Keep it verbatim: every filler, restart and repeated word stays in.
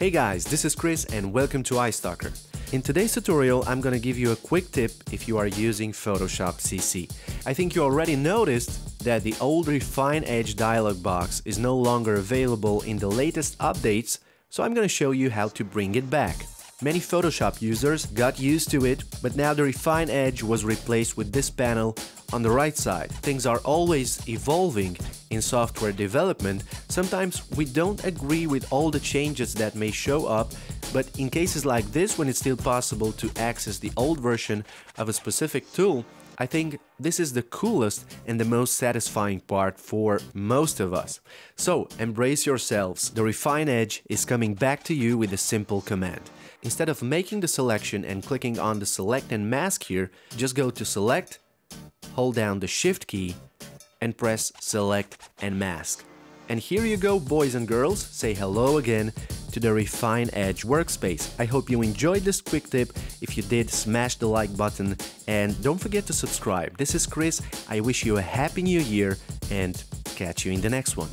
Hey guys, this is Chris and welcome to iStalker. In today's tutorial, I'm gonna give you a quick tip if you are using Photoshop C C. I think you already noticed that the old Refine Edge dialog box is no longer available in the latest updates, so I'm gonna show you how to bring it back. Many Photoshop users got used to it, but now the Refine Edge was replaced with this panel on the right side. Things are always evolving in software development. Sometimes we don't agree with all the changes that may show up, but in cases like this, when it's still possible to access the old version of a specific tool, I think this is the coolest and the most satisfying part for most of us. So embrace yourselves. The Refine Edge is coming back to you with a simple command. Instead of making the selection and clicking on the select and mask here, just go to select, hold down the shift key and press select and mask. And here you go, boys and girls, say hello again to the Refine Edge workspace. I hope you enjoyed this quick tip. If you did, smash the like button and don't forget to subscribe. This is Chris. I wish you a happy new year and catch you in the next one.